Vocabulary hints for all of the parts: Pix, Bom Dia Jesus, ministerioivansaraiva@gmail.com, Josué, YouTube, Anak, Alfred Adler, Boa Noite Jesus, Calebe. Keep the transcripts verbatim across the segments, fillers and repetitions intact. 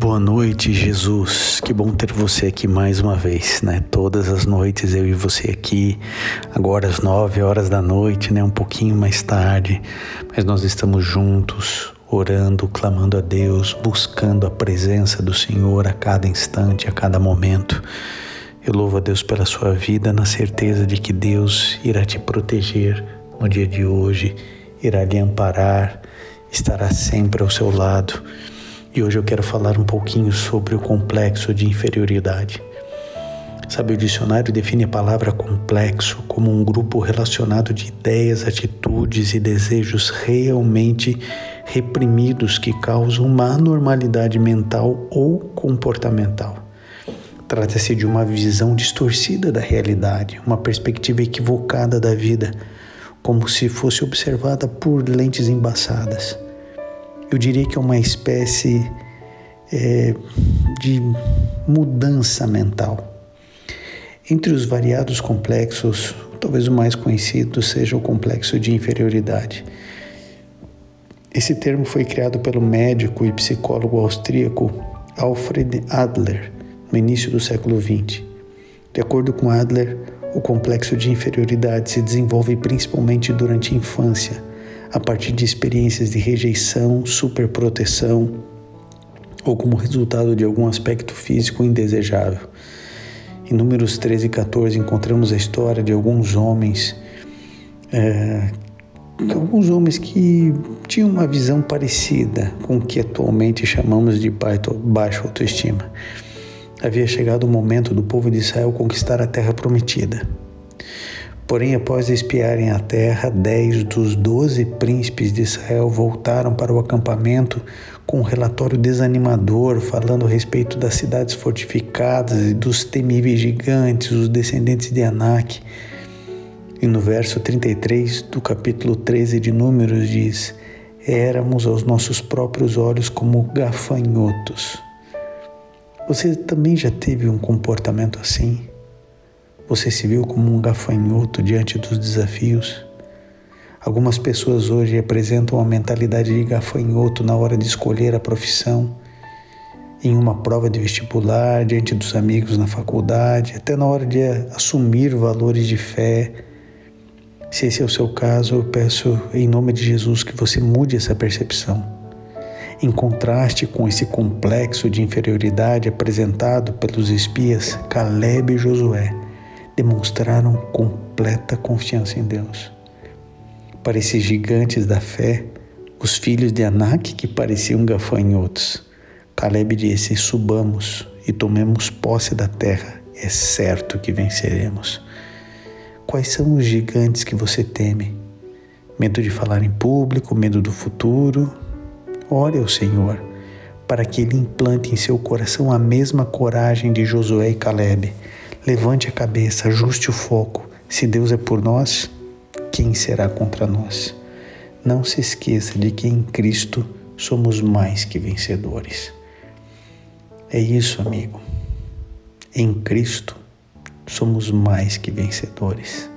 Boa noite, Jesus. Que bom ter você aqui mais uma vez, né? Todas as noites eu e você aqui, agora às nove horas da noite, né? Um pouquinho mais tarde, mas nós estamos juntos, orando, clamando a Deus, buscando a presença do Senhor a cada instante, a cada momento. Eu louvo a Deus pela sua vida, na certeza de que Deus irá te proteger no dia de hoje, irá lhe amparar, estará sempre ao seu lado. E hoje eu quero falar um pouquinho sobre o complexo de inferioridade. Sabe, o dicionário define a palavra complexo como um grupo relacionado de ideias, atitudes e desejos realmente reprimidos que causam uma anormalidade mental ou comportamental. Trata-se de uma visão distorcida da realidade, uma perspectiva equivocada da vida, como se fosse observada por lentes embaçadas. Eu diria que é uma espécie é, de mudança mental. Entre os variados complexos, talvez o mais conhecido seja o complexo de inferioridade. Esse termo foi criado pelo médico e psicólogo austríaco Alfred Adler no início do século vinte. De acordo com Adler, o complexo de inferioridade se desenvolve principalmente durante a infância, a partir de experiências de rejeição, superproteção ou como resultado de algum aspecto físico indesejável. Em Números treze e catorze encontramos a história de alguns homens, é, alguns homens que tinham uma visão parecida com o que atualmente chamamos de baixa autoestima. Havia chegado o momento do povo de Israel conquistar a terra prometida. Porém, após espiarem a terra, dez dos doze príncipes de Israel voltaram para o acampamento com um relatório desanimador, falando a respeito das cidades fortificadas e dos temíveis gigantes, os descendentes de Anak. E no verso trinta e três do capítulo treze de Números diz: éramos aos nossos próprios olhos como gafanhotos. Você também já teve um comportamento assim? Você se viu como um gafanhoto diante dos desafios? Algumas pessoas hoje apresentam a mentalidade de gafanhoto na hora de escolher a profissão, em uma prova de vestibular, diante dos amigos na faculdade, até na hora de assumir valores de fé. Se esse é o seu caso, eu peço em nome de Jesus que você mude essa percepção. Em contraste com esse complexo de inferioridade apresentado pelos espias Calebe e Josué, demonstraram completa confiança em Deus. Para esses gigantes da fé, os filhos de Anak que pareciam gafanhotos, Calebe disse: subamos e tomemos posse da terra, é certo que venceremos. Quais são os gigantes que você teme? Medo de falar em público, medo do futuro? Ore ao Senhor para que Ele implante em seu coração a mesma coragem de Josué e Calebe. Levante a cabeça, ajuste o foco. Se Deus é por nós, quem será contra nós? Não se esqueça de que em Cristo somos mais que vencedores. É isso, amigo. Em Cristo somos mais que vencedores.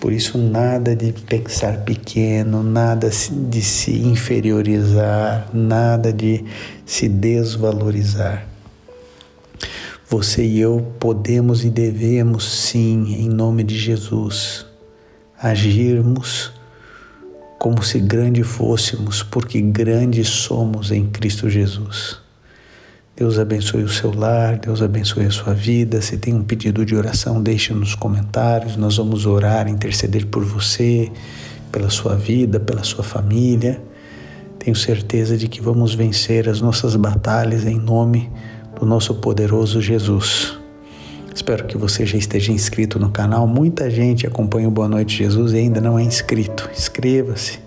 Por isso, nada de pensar pequeno, nada de se inferiorizar, nada de se desvalorizar. Você e eu podemos e devemos, sim, em nome de Jesus, agirmos como se grande fôssemos, porque grandes somos em Cristo Jesus. Deus abençoe o seu lar, Deus abençoe a sua vida. Se tem um pedido de oração, deixe nos comentários. Nós vamos orar, interceder por você, pela sua vida, pela sua família. Tenho certeza de que vamos vencer as nossas batalhas em nome de o nosso poderoso Jesus. Espero que você já esteja inscrito no canal. Muita gente acompanha o Boa Noite Jesus e ainda não é inscrito. Inscreva-se,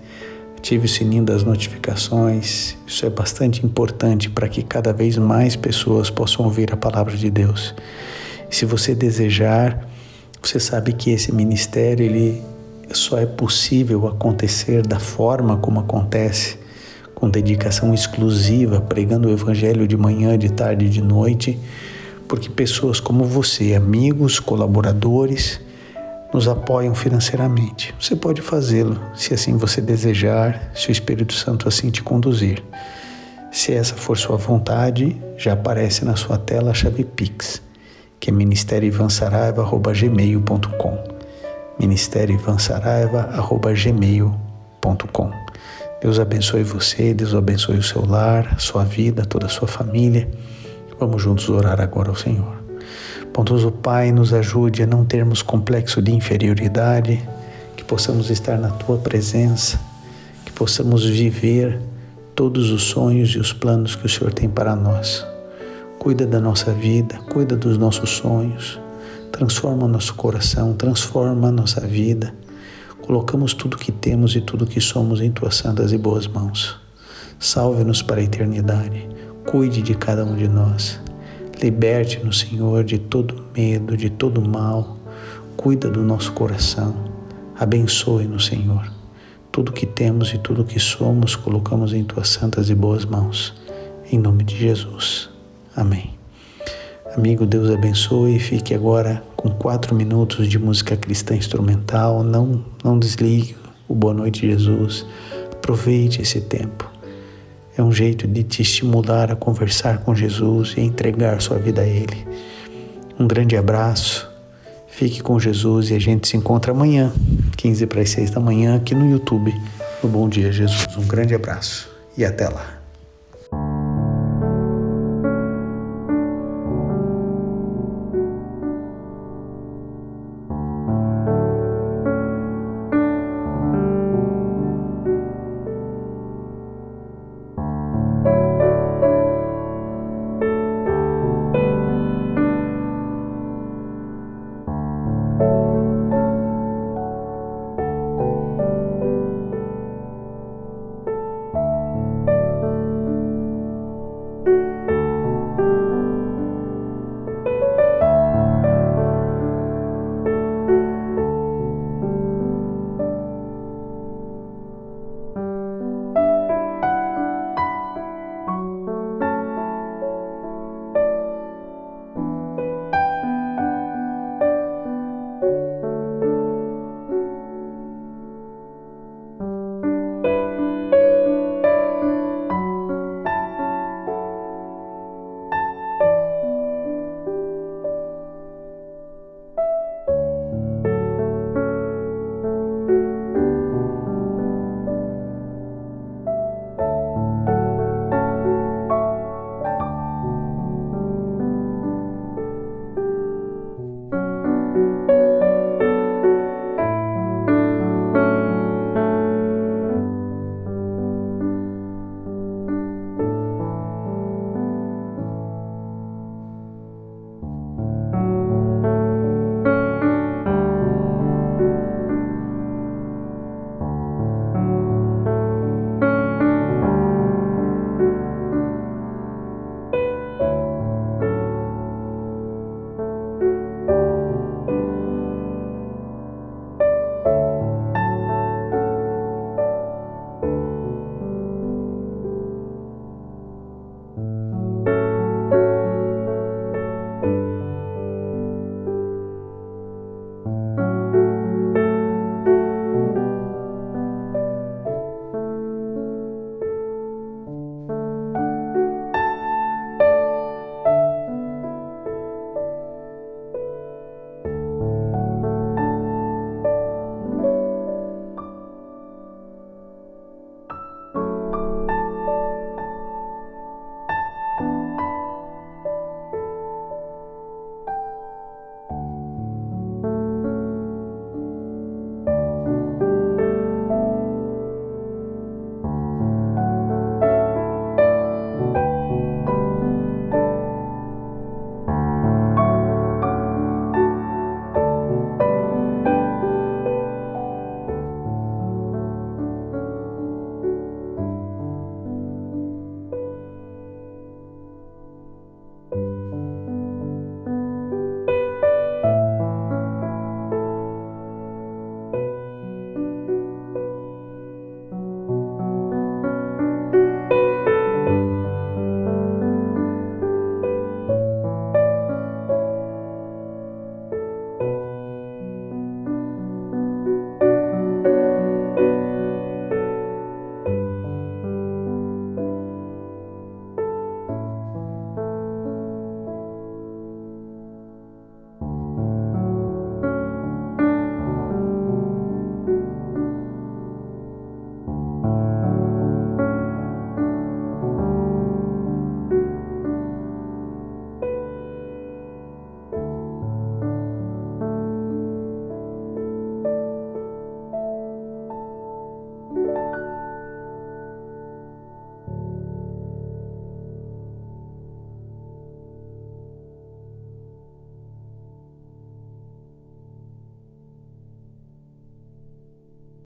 ative o sininho das notificações. Isso é bastante importante para que cada vez mais pessoas possam ouvir a palavra de Deus. E se você desejar, você sabe que esse ministério ele só é possível acontecer da forma como acontece, com dedicação exclusiva, pregando o evangelho de manhã, de tarde e de noite, porque pessoas como você, amigos, colaboradores, nos apoiam financeiramente. Você pode fazê-lo, se assim você desejar, se o Espírito Santo assim te conduzir. Se essa for sua vontade, já aparece na sua tela a chave Pix, que é ministério ivan saraiva arroba gmail ponto com, ministério ivan saraiva arroba gmail ponto com. Deus abençoe você, Deus abençoe o seu lar, sua vida, toda a sua família. Vamos juntos orar agora ao Senhor. Bondoso Pai, nos ajude a não termos complexo de inferioridade, que possamos estar na Tua presença, que possamos viver todos os sonhos e os planos que o Senhor tem para nós. Cuida da nossa vida, cuida dos nossos sonhos, transforma o nosso coração, transforma a nossa vida. Colocamos tudo que temos e tudo que somos em Tuas santas e boas mãos. Salve-nos para a eternidade, cuide de cada um de nós. Liberte-nos, Senhor, de todo medo, de todo mal. Cuida do nosso coração, abençoe-nos, Senhor. Tudo que temos e tudo que somos, colocamos em Tuas santas e boas mãos. Em nome de Jesus. Amém. Amigo, Deus abençoe. Fique agora com quatro minutos de música cristã instrumental. Não, não desligue o Boa Noite Jesus. Aproveite esse tempo. É um jeito de te estimular a conversar com Jesus e entregar sua vida a Ele. Um grande abraço. Fique com Jesus e a gente se encontra amanhã, quinze para as seis da manhã, aqui no YouTube, no Bom Dia Jesus. Um grande abraço e até lá.